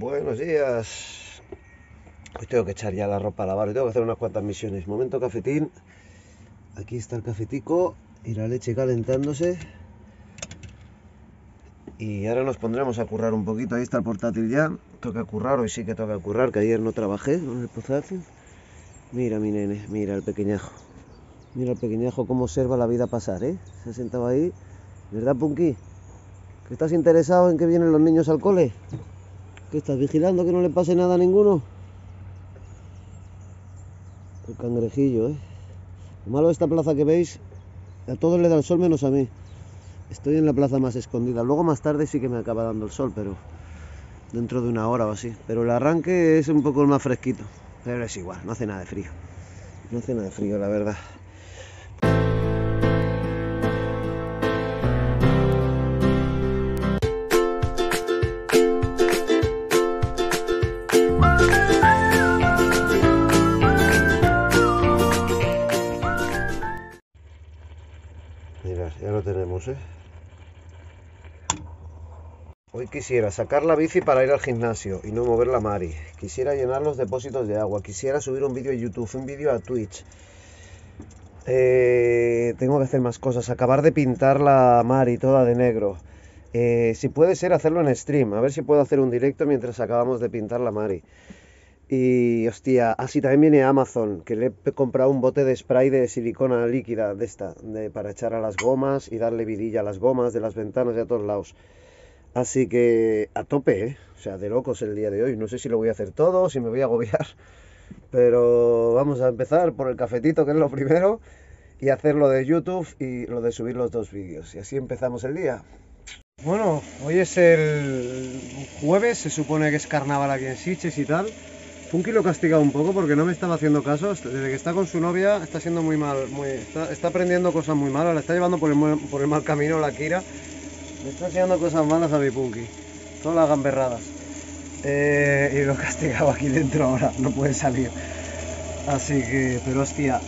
Buenos días. Hoy tengo que echar ya la ropa a lavar y tengo que hacer unas cuantas misiones. Momento cafetín. Aquí está el cafetico y la leche calentándose. Y ahora nos pondremos a currar un poquito. Ahí está el portátil ya. Toca currar, hoy sí que toca currar, que ayer no trabajé con el portátil. Mira mi nene, mira el pequeñajo. Mira el pequeñajo cómo observa la vida pasar, ¿eh? Se ha sentado ahí. ¿Verdad, Punky? ¿Que estás interesado en que vienen los niños al cole? ¿Qué estás vigilando que no le pase nada a ninguno? El cangrejillo, ¿eh? Lo malo de esta plaza que veis, a todos le da el sol menos a mí. Estoy en la plaza más escondida. Luego más tarde sí que me acaba dando el sol, pero dentro de una hora o así. Pero el arranque es un poco más fresquito. Pero es igual, no hace nada de frío. No hace nada de frío, la verdad. Ya lo tenemos, ¿eh? Hoy quisiera sacar la bici para ir al gimnasio y no mover la mari. Quisiera llenar los depósitos de agua. Quisiera subir un vídeo a YouTube, un vídeo a Twitch. Tengo que hacer más cosas. Acabar de pintar la mari toda de negro. Si puede ser, hacerlo en stream. A ver si puedo hacer un directo mientras acabamos de pintar la mari. Y, hostia, así también viene Amazon, que le he comprado un bote de spray de silicona líquida de esta, para echar a las gomas y darle vidilla a las gomas de las ventanas y a todos lados. Así que, a tope, ¿eh? O sea, de locos el día de hoy. No sé si lo voy a hacer todo, si me voy a agobiar, pero vamos a empezar por el cafetito, que es lo primero, y hacer lo de YouTube y lo de subir los dos vídeos. Y así empezamos el día. Bueno, hoy es el jueves, se supone que es carnaval aquí en Sitges y tal. Punky lo castigado un poco porque no me estaba haciendo caso. Desde que está con su novia está siendo muy mal, está aprendiendo cosas muy malas, la está llevando por el mal camino la Kira. Me está enseñando cosas malas a mi Punky, todas las gamberradas. Y lo he castigado aquí dentro ahora, no puede salir. Así que, pero hostia,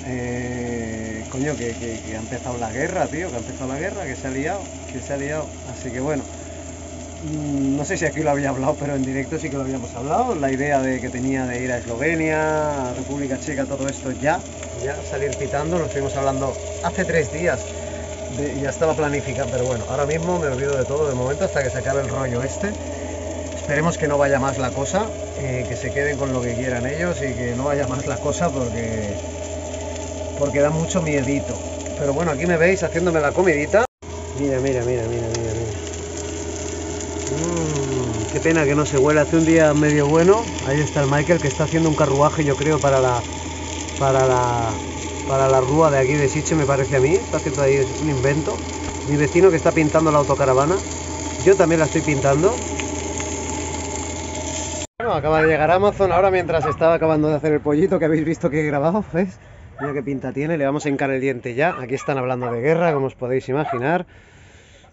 coño, que ha empezado la guerra, tío, que ha empezado la guerra, que se ha liado, así que bueno. No sé si aquí lo había hablado, pero en directo sí que lo habíamos hablado. La idea de que tenía de ir a Eslovenia, a República Checa, todo esto ya salir pitando. Lo estuvimos hablando hace 3 días, ya estaba planificado, pero bueno, ahora mismo me olvido de todo de momento hasta que se acabe el rollo este. Esperemos que no vaya más la cosa, que se queden con lo que quieran ellos y que no vaya más la cosa porque da mucho miedito. Pero bueno, aquí me veis haciéndome la comidita. Mira, mira, mira, mira. Qué pena que no se huele, hace un día medio bueno. Ahí está el Michael que está haciendo un carruaje, yo creo, para la rúa de aquí de Sitges, me parece a mí. Está haciendo ahí un invento. Mi vecino que está pintando la autocaravana. Yo también la estoy pintando. Bueno, acaba de llegar Amazon. Ahora mientras estaba acabando de hacer el pollito que habéis visto que he grabado, ¿ves? Mira qué pinta tiene, le vamos a hincar el diente ya. Aquí están hablando de guerra, como os podéis imaginar.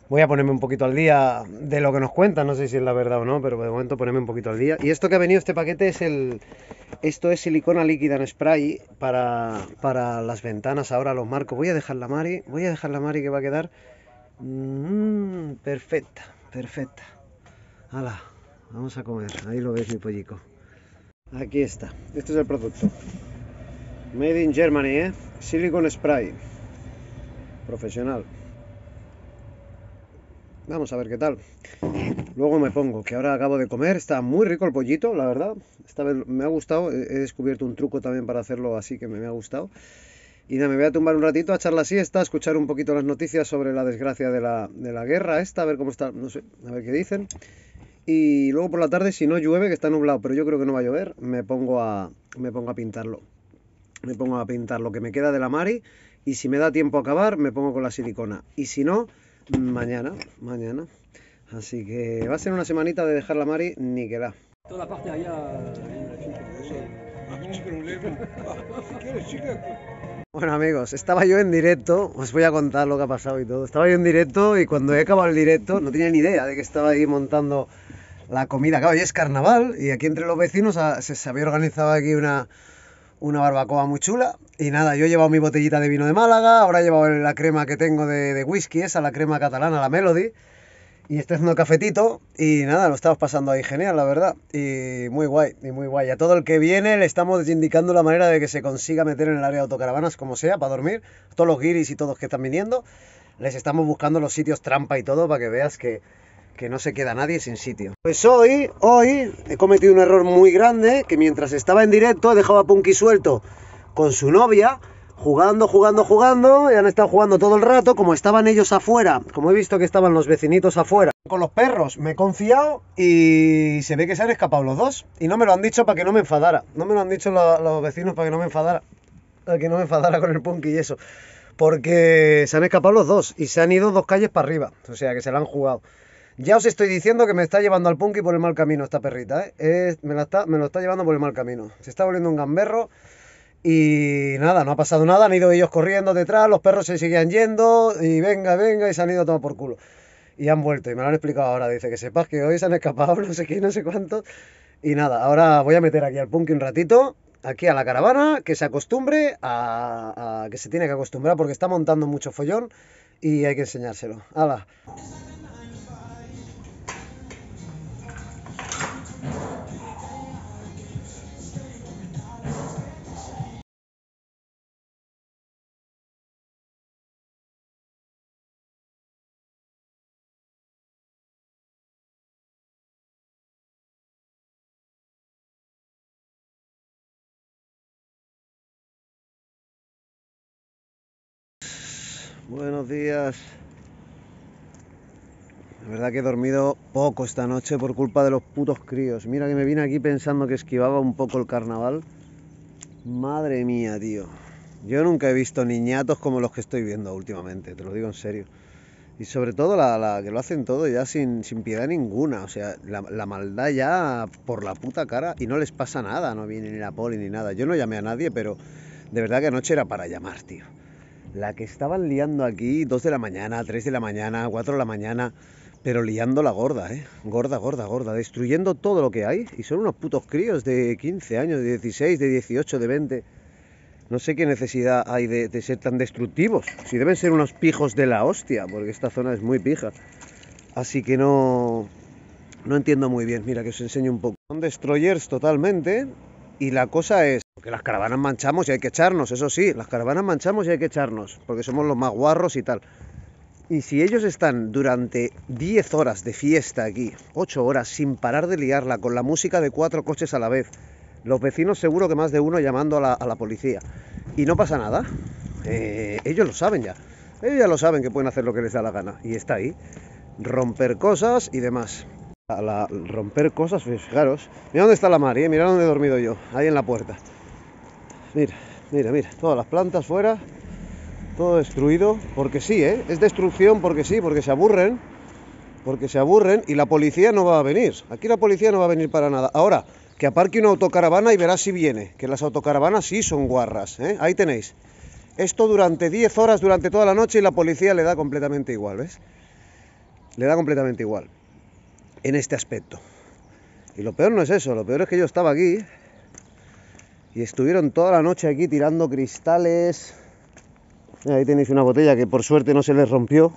Voy a ponerme un poquito al día de lo que nos cuentan, no sé si es la verdad o no, pero de momento ponerme un poquito al día. Y esto que ha venido, este paquete, esto es silicona líquida en spray para las ventanas, ahora los marcos. Voy a dejar la mari, que va a quedar perfecta, perfecta. Hala, vamos a comer, ahí lo veis mi pollico. Aquí está, este es el producto. Made in Germany, ¿eh? Silicon spray, profesional. Vamos a ver qué tal. Luego me pongo, que ahora acabo de comer. Está muy rico el pollito, la verdad. Esta vez me ha gustado. He descubierto un truco también para hacerlo así que me ha gustado. Y nada, me voy a tumbar un ratito a echar la siesta, a escuchar un poquito las noticias sobre la desgracia de la guerra esta, a ver cómo está, no sé, a ver qué dicen. Y luego por la tarde, si no llueve, que está nublado, pero yo creo que no va a llover, me pongo a pintarlo. Me pongo a pintar lo que me queda de la mari y si me da tiempo a acabar, me pongo con la silicona. Y si no, mañana. Así que va a ser una semanita de dejar la mari niquelá. Toda la parte de allá. Bueno amigos, estaba yo en directo, os voy a contar lo que ha pasado y todo. Estaba yo en directo y cuando he acabado el directo no tenía ni idea de que estaba ahí montando la comida. Claro, hoy es carnaval y aquí entre los vecinos se había organizado aquí una barbacoa muy chula y nada, yo he llevado mi botellita de vino de Málaga, ahora he llevado la crema que tengo de whisky, esa, la crema catalana, la Melody, Y está haciendo cafetito y nada, lo estamos pasando ahí genial, la verdad. Y muy guay, y muy guay. A todo el que viene le estamos indicando la manera de que se consiga meter en el área de autocaravanas, como sea, para dormir. Todos los guiris y todos los que están viniendo, les estamos buscando los sitios trampa y todo para que veas que no se queda nadie sin sitio. Pues hoy he cometido un error muy grande, que mientras estaba en directo he dejado a Punky suelto con su novia, jugando, y han estado jugando todo el rato. Como estaban ellos afuera, como he visto que estaban los vecinitos afuera con los perros, me he confiado y se ve que se han escapado los dos, y no me lo han dicho para que no me enfadara, no me lo han dicho los vecinos para que no me enfadara, con el Punky y eso, porque se han escapado los dos y se han ido dos calles para arriba, o sea que se la han jugado. Ya os estoy diciendo que me está llevando al Punky por el mal camino esta perrita, ¿eh? Me lo está llevando por el mal camino, se está volviendo un gamberro. Y nada, no ha pasado nada, han ido ellos corriendo detrás, los perros se seguían yendo y venga, y se han ido a tomar por culo. Y han vuelto y me lo han explicado ahora, dice que sepas que hoy se han escapado, no sé qué, no sé cuántos. Y nada, ahora voy a meter aquí al Punky un ratito, aquí a la caravana, que se acostumbre, que se tiene que acostumbrar porque está montando mucho follón y hay que enseñárselo. ¡Hala! Buenos días. La verdad que he dormido poco esta noche por culpa de los putos críos. Mira que me vine aquí pensando que esquivaba un poco el carnaval. Madre mía, tío. Yo nunca he visto niñatos como los que estoy viendo últimamente, te lo digo en serio. Y sobre todo la que lo hacen todo ya sin piedad ninguna. O sea, la maldad ya por la puta cara y no les pasa nada. No viene ni la poli ni nada. Yo no llamé a nadie, pero de verdad que anoche era para llamar, tío. La que estaban liando aquí, 2 de la mañana, 3 de la mañana, 4 de la mañana, pero liando la gorda, ¿eh? Gorda, destruyendo todo lo que hay. Y son unos putos críos de 15 años, de 16, de 18, de 20. No sé qué necesidad hay de ser tan destructivos. Si deben ser unos pijos de la hostia, porque esta zona es muy pija. Así que no entiendo muy bien. Mira, que os enseño un poco. Son destroyers totalmente y la cosa es... Porque las caravanas manchamos y hay que echarnos, eso sí, porque somos los más guarros y tal. Y si ellos están durante 10 horas de fiesta aquí, 8 horas sin parar de liarla, con la música de 4 coches a la vez, los vecinos seguro que más de uno llamando a la policía, y no pasa nada, ellos lo saben ya. Ellos ya lo saben que pueden hacer lo que les da la gana, y está ahí, romper cosas y demás. Romper cosas, fijaros, mira dónde está la Mari, mira dónde he dormido yo, ahí en la puerta. Mira, todas las plantas fuera, todo destruido, porque sí, ¿eh? Es destrucción porque sí, porque se aburren y la policía no va a venir, aquí la policía no va a venir para nada. Ahora, que aparque una autocaravana y verás si viene, que las autocaravanas sí son guarras, ¿eh? Ahí tenéis, esto durante 10 horas, durante toda la noche y la policía le da completamente igual, ¿ves? Le da completamente igual, en este aspecto. Y lo peor no es eso, lo peor es que yo estaba aquí... Y estuvieron toda la noche aquí tirando cristales. Ahí tenéis una botella que por suerte no se les rompió.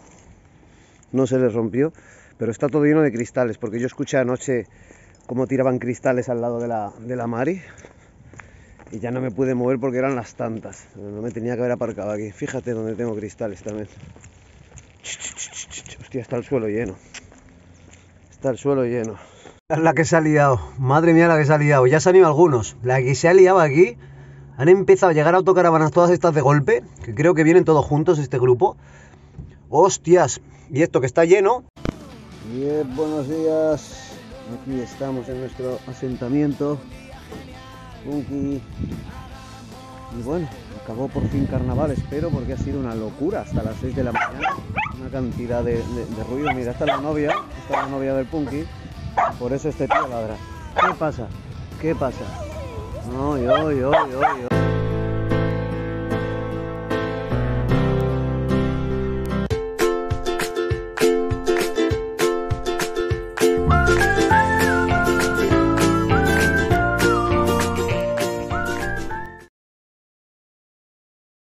Pero está todo lleno de cristales. Porque yo escuché anoche cómo tiraban cristales al lado de la Mari. Y ya no me pude mover porque eran las tantas. No me tenía que haber aparcado aquí. Fíjate donde tengo cristales también. Hostia, está el suelo lleno. La que se ha liado, madre mía la que se ha liado, ya se han ido algunos, la que se ha liado aquí, han empezado a llegar autocaravanas todas estas de golpe, que creo que vienen todos juntos este grupo, hostias, y esto que está lleno. Bien, buenos días, aquí estamos en nuestro asentamiento, Punky, y bueno, acabó por fin carnaval, espero, porque ha sido una locura hasta las 6 de la mañana, una cantidad de ruido. Mira, está la novia del Punky. Por eso este tío ladra. ¿Qué pasa? No, yo.